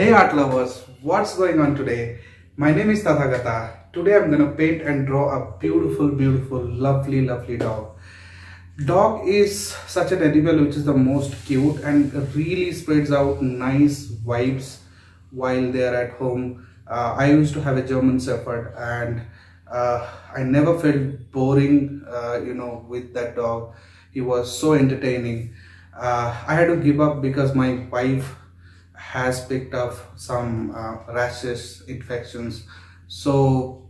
Hey art lovers, what's going on today? My name is Tathagata. Today I'm gonna paint and draw a beautiful, lovely dog. Dog is such an animal which is the most cute and really spreads out nice vibes while they are at home. I used to have a German Shepherd and I never felt boring with that dog. He was so entertaining. I had to give up because my wife has picked up some rashes, infections. So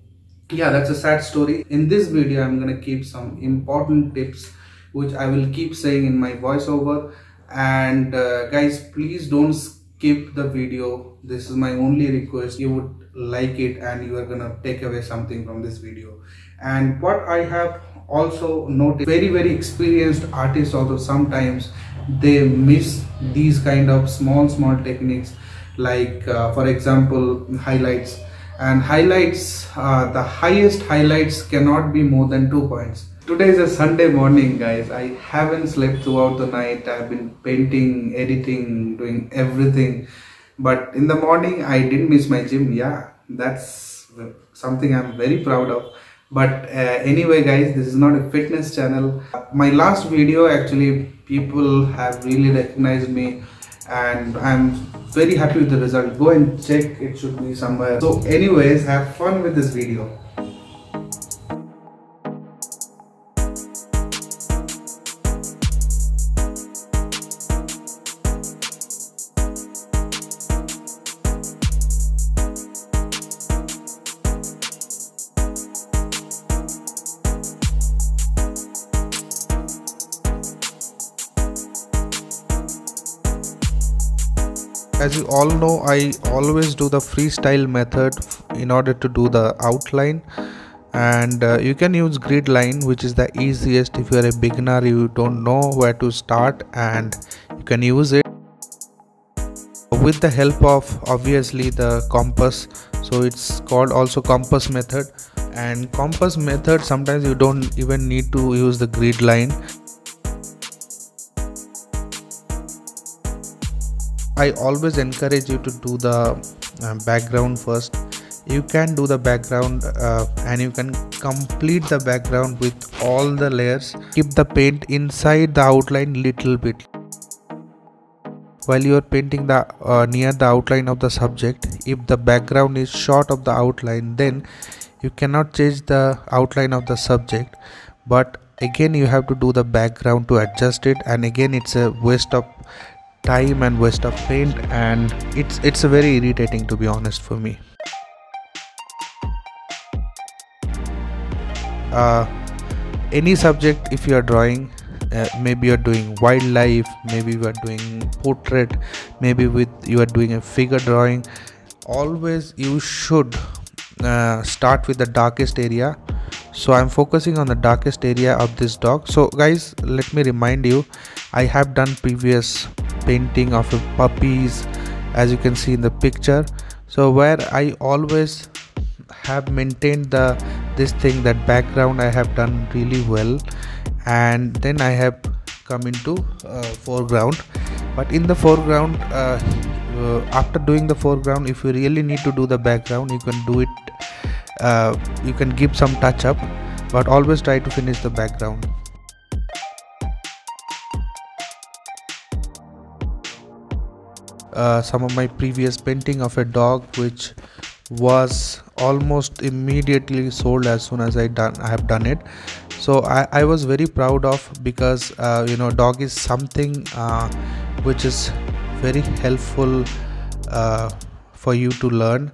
yeah, that's a sad story. In this video, I'm gonna keep some important tips which I will keep saying in my voiceover. And guys, please don't skip the video. This is my only request. You would like it and you are gonna take away something from this video. And what I have also noticed, very experienced artists, although sometimes they miss these kind of small techniques, like for example highlights. And highlights, the highest highlights cannot be more than 2 points. Today is a Sunday morning, guys. I haven't slept throughout the night. I've been painting, editing, doing everything, but in the morning I didn't miss my gym. Yeah, that's something I'm very proud of. But anyway guys, this is not a fitness channel. My last video, actually people have really recognized me and I'm very happy with the result. Go and check, it should be somewhere. So anyways, have fun with this video. As you all know, I always do the freestyle method in order to do the outline, and you can use grid line, which is the easiest. If you are a beginner, you don't know where to start, and you can use it with the help of obviously the compass. So it's called also compass method, and compass method sometimes you don't even need to use the grid line. I always encourage you to do the background first. You can do the background and you can complete the background with all the layers. Keep the paint inside the outline little bit. While you are painting the near the outline of the subject, if the background is short of the outline, then you cannot change the outline of the subject. But again, you have to do the background to adjust it, and again it's a waste of time and waste of paint, and it's very irritating, to be honest, for me. Any subject, if you are drawing, maybe you are doing wildlife, maybe you are doing portrait, maybe you are doing a figure drawing, always you should start with the darkest area. So I'm focusing on the darkest area of this dog. So guys, let me remind you, I have done previous painting of puppies, as you can see in the picture, so where I always have maintained that background I have done really well, and then I have come into foreground. But in the foreground, after doing the foreground, if you really need to do the background, you can do it. You can give some touch up, but always try to finish the background. Some of my previous painting of a dog, which was almost immediately sold as soon as I have done it. So I was very proud of, because dog is something which is very helpful for you to learn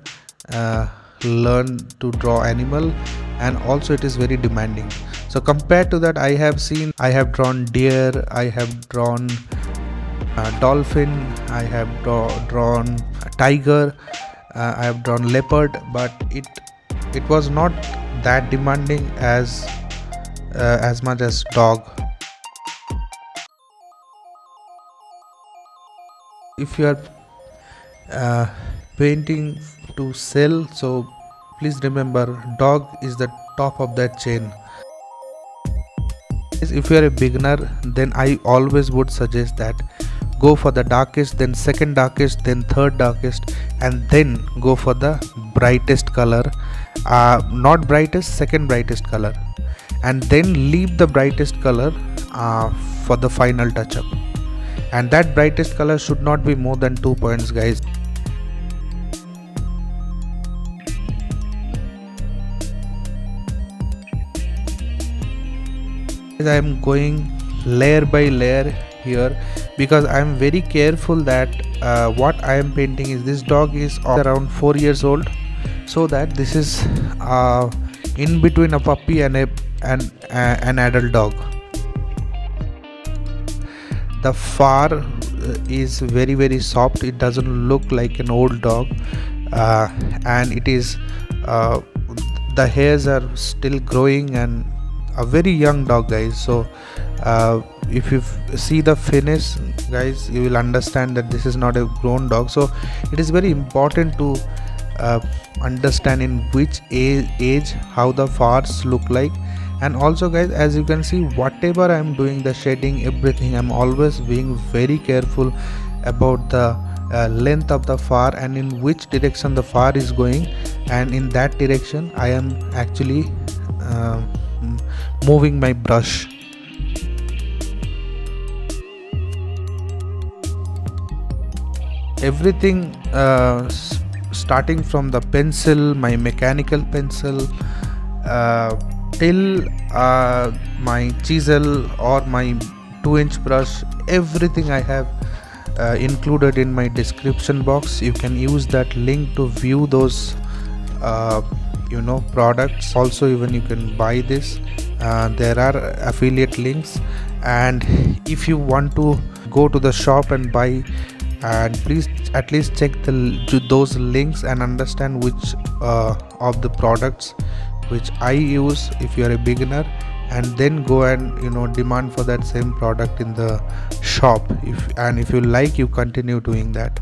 to draw animal, and also it is very demanding. So compared to that, I have drawn deer, I have drawn dolphin, I have drawn tiger, I have drawn leopard, but it was not that demanding as much as dog. If you are painting to sell, so please remember, dog is the top of that chain. If you are a beginner, then I always would suggest that go for the darkest, then second darkest, then third darkest, and then go for the brightest color, not brightest, second brightest color, and then leave the brightest color for the final touch up. And that brightest color should not be more than 2 points, guys. I am going layer by layer here because I am very careful that what I am painting is, this dog is around 4 years old, so that this is in between a puppy and an adult dog. The fur is very, very soft. It doesn't look like an old dog, and it is the hairs are still growing and a very young dog, guys. So if you see the finish, guys, you will understand that this is not a grown dog. So it is very important to understand in which age how the furs look like. And also, guys, as you can see, whatever I am doing, the shading, everything, I'm always being very careful about the length of the fur and in which direction the fur is going, and in that direction I am actually moving my brush. Everything starting from the pencil, my mechanical pencil, till my chisel or my 2-inch brush, everything I have included in my description box. You can use that link to view those you know, products. Also, even you can buy this. There are affiliate links, and if you want to go to the shop and buy, and please at least check those links and understand which of the products which I use if you are a beginner, and then go and, you know, demand for that same product in the shop. If you like, you continue doing that.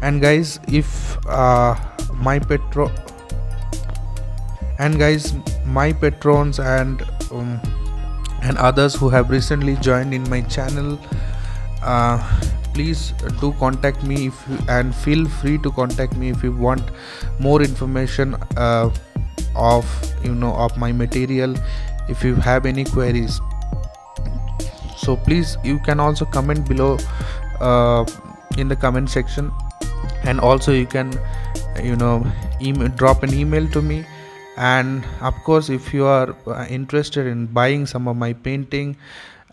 And guys, my patrons and others who have recently joined in my channel, please do contact me, and feel free to contact me if you want more information of my material, if you have any queries. So please, you can also comment below in the comment section, and also you can, you know, drop an email to me. And of course, if you are interested in buying some of my painting,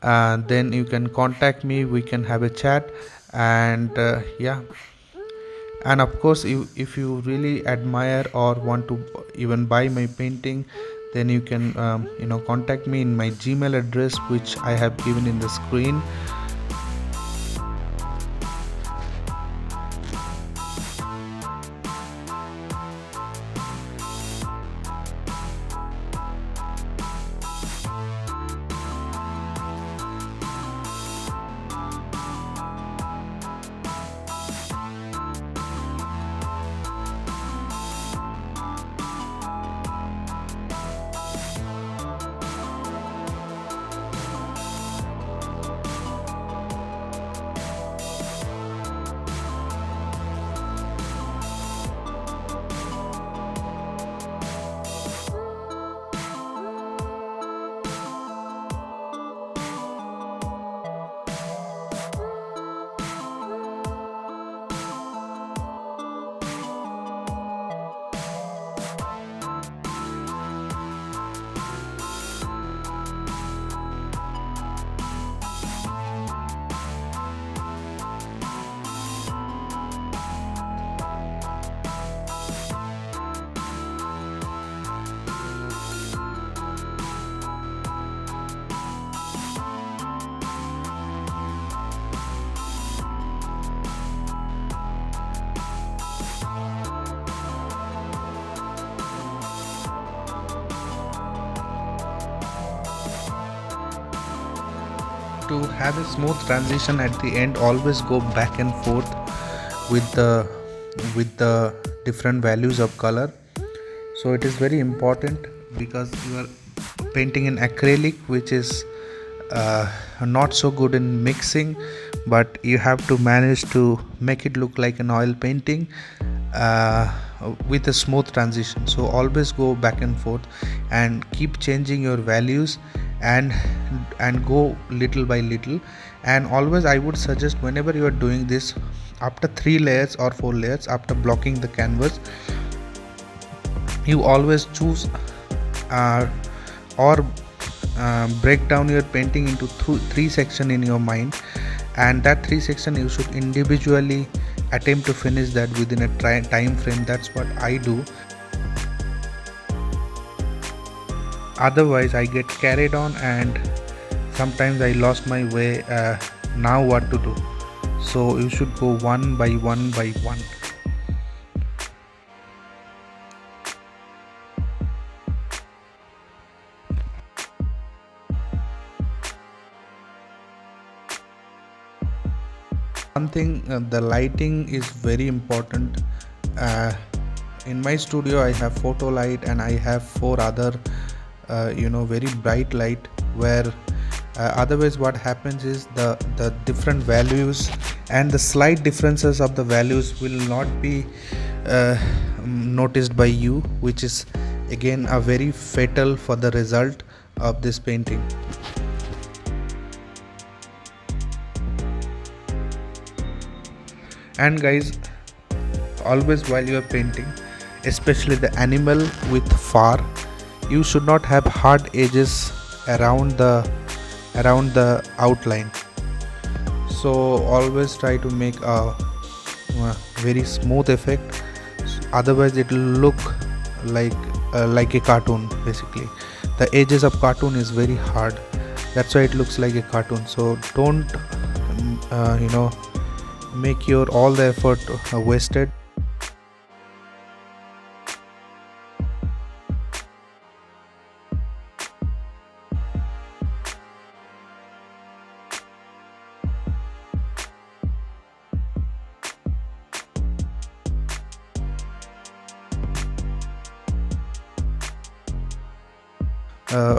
then you can contact me, we can have a chat. And yeah, and of course, if you really admire or want to even buy my painting, then you can you know, contact me in my Gmail address, which I have given in the screen. To have a smooth transition at the end, always go back and forth with the different values of color. So it is very important, because you are painting in acrylic, which is not so good in mixing, but you have to manage to make it look like an oil painting with a smooth transition. So always go back and forth and keep changing your values and go little by little. And always I would suggest, whenever you are doing this, after 3 layers or 4 layers, after blocking the canvas, you always choose break down your painting into 3 sections in your mind, and that 3 sections you should individually attempt to finish that within a time frame. That's what I do. Otherwise I get carried on and sometimes I lost my way. Now what to do? So you should go one by one by one. One thing, the lighting is very important. In my studio I have photo light and I have 4 other very bright light, where otherwise what happens is the different values and the slight differences of the values will not be noticed by you, which is again a very fatal for the result of this painting. And guys, always while you are painting, especially the animal with fur, you should not have hard edges around the outline. So always try to make a very smooth effect, otherwise it will look like a cartoon. Basically the edges of cartoon is very hard, that's why it looks like a cartoon. So don't make your all the effort wasted.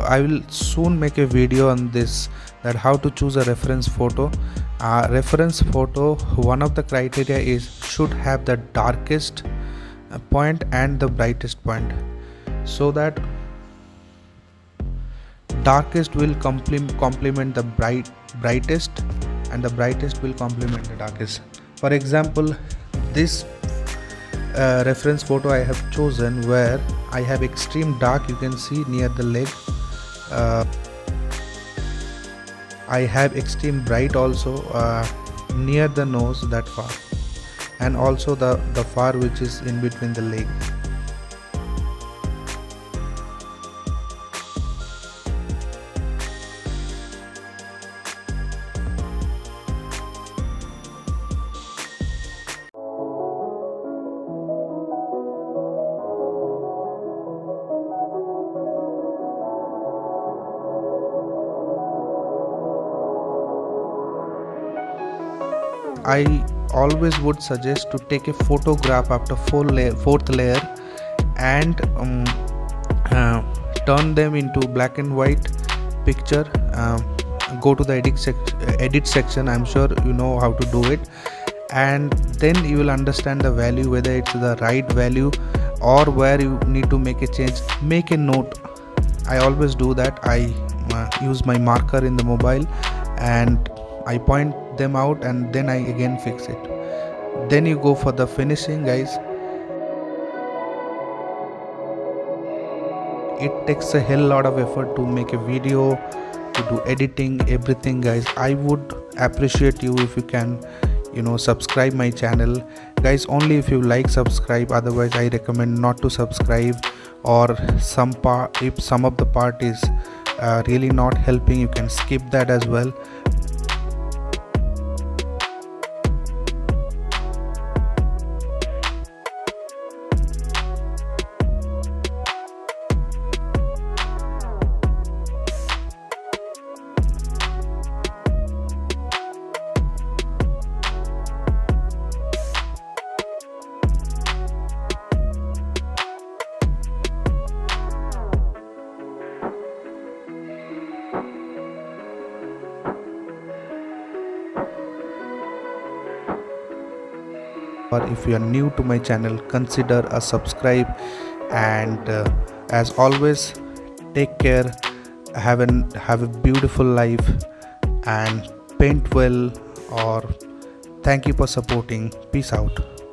I will soon make a video on this, that how to choose a reference photo. Reference photo, one of the criteria is should have the darkest point and the brightest point, so that darkest will complement the brightest and the brightest will complement the darkest. For example, this reference photo I have chosen, where I have extreme dark, you can see near the leg. I have extreme bright also near the nose, that far, and also the far which is in between the leg. I always would suggest to take a photograph after 4th layer and turn them into black and white picture. Go to the edit section, I'm sure you know how to do it, and then you will understand the value, whether it's the right value or where you need to make a change. Make a note. I always do that. I use my marker in the mobile and I point them out and then I again fix it. Then you go for the finishing, guys. It takes a hell lot of effort to make a video, to do editing, everything, guys. I would appreciate you if you can, subscribe my channel, guys. Only if you like, subscribe. Otherwise, I recommend not to subscribe, or if some of the part is really not helping, you can skip that as well. or if you are new to my channel, consider a subscribe. And as always, take care, have a beautiful life, and paint well. Or thank you for supporting. Peace out.